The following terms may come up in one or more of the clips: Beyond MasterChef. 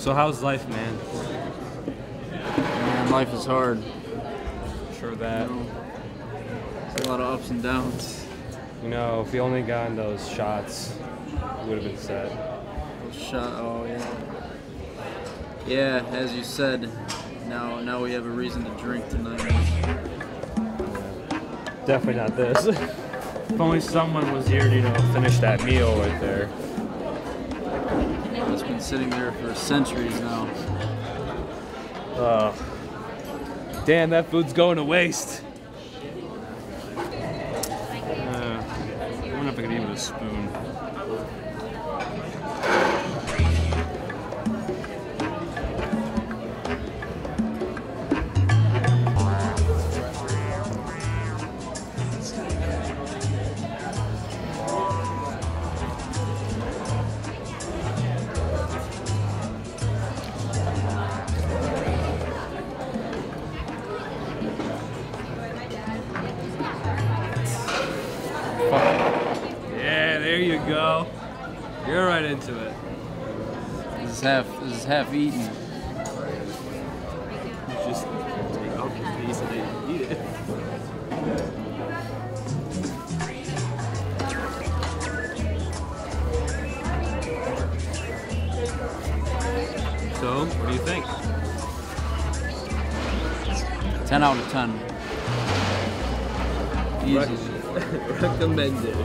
So how's life, man? Man, life is hard. Sure that. You know, there's a lot of ups and downs. You know, if we only gotten those shots, it would have been sad. Oh yeah. Yeah, as you said, now we have a reason to drink tonight. Yeah. Definitely not this. If only someone was here to, you know, finish that meal right there. It's been sitting there for centuries now. Damn, that food's going to waste. I wonder if I can eat with a spoon. There you go. You're right into it. This is half eaten. You just take off the piece and then eat it. So, what do you think? 10 out of 10. Easy. Recommended.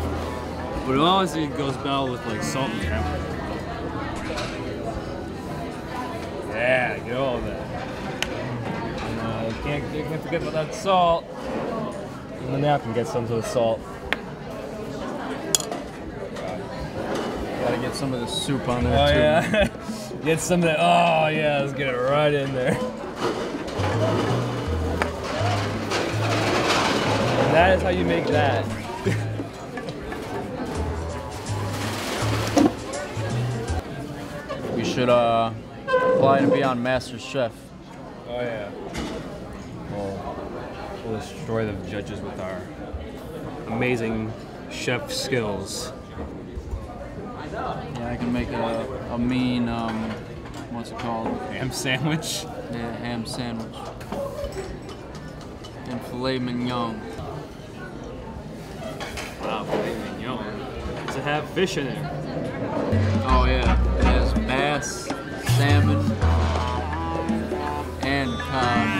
But honestly, it goes well with like salt and pepper. Yeah, get all that. And, you can't forget about that salt. And then now I can get some of the salt. Gotta get some of the soup on there too. Oh yeah. Get some of that. Oh yeah, let's get it right in there. And that is how you make that. Should apply to Beyond MasterChef. Oh yeah. We'll destroy the judges with our amazing chef skills. Yeah, I can make a mean what's it called? Ham sandwich. Yeah, ham sandwich. And filet mignon. Wow, filet mignon. Does it have fish in it? Oh yeah. Bass, salmon, and cod.